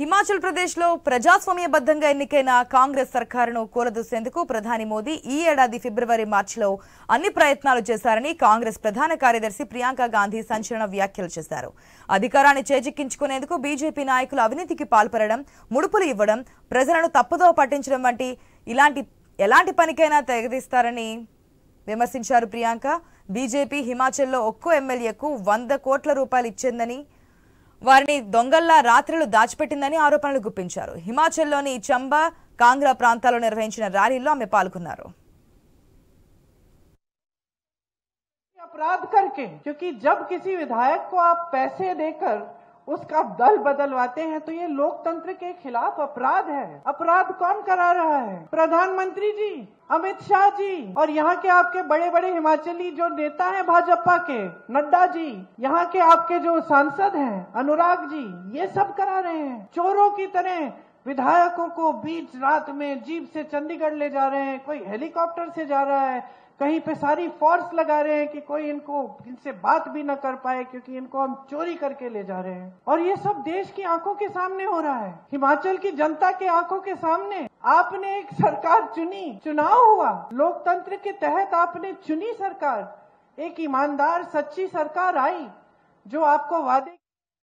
हिमाचल प्रदेश लो ప్రజాస్వామ్యబద్ధంగా ఎన్నికైన కాంగ్రెస్ సర్కారును కూలదోసేందుకు ప్రధాని మోదీ ఈ ఏడాది ఫిబ్రవరి మార్చిలో అన్ని ప్రయత్నాలు చేశారని కాంగ్రెస్ ప్రధాన కార్యదర్శి ప్రియాంక గాంధీ సంచలన వ్యాఖ్యలు చేశారు. అధికారాన్ని చేజిక్కించుకునేందుకు బీజేపీ నాయకులు అవినీతికి పాల్పడడం, ముడుపులు ఇవ్వడం, ప్రజలను తప్పుదోవ పట్టించడం వంటి ఎలాంటి పనికైనా తెగదీస్తారని విమర్శించారు ప్రియాంక. బీజేపీ హిమాచల్లో ఒక్కో ఎమ్మెల్యేకు 100 కోట్ల రూపాయలు ఇచ్చిందని, వారిని దొంగల్లా రాత్రులు దాచిపెట్టిందని ఆరోపణలు గుప్పించారు. హిమాచల్లోని చంబా, కాంగ్రా ప్రాంతాల్లో నిర్వహించిన ర్యాలీలో ఆమె పాల్గొన్నారు. अपराध करके, क्योंकि जब किसी विधायक को आप पैसे देकर उसका दल बदलवाते हैं तो ये लोकतंत्र के खिलाफ अपराध है. अपराध कौन करा रहा है? प्रधानमंत्री जी, अमित शाह जी और यहाँ के आपके बड़े बड़े हिमाचली जो नेता हैं भाजपा के, नड्डा जी, यहाँ के आपके जो सांसद हैं अनुराग जी, ये सब करा रहे हैं. चोरों की तरह विधायकों को बीच रात में जीप से चंडीगढ़ ले जा रहे हैं, कोई हेलीकॉप्टर से जा रहा है, कहीं पे सारी फोर्स लगा रहे हैं कि कोई इनसे बात भी ना कर पाए क्योंकि इनको हम चोरी करके ले जा रहे हैं. और ये सब देश की आंखों के सामने हो रहा है, हिमाचल की जनता के आंखों के सामने. आपने एक सरकार चुनी, चुनाव हुआ, लोकतंत्र के तहत आपने चुनी सरकार, एक ईमानदार सच्ची सरकार आई जो आपको वादे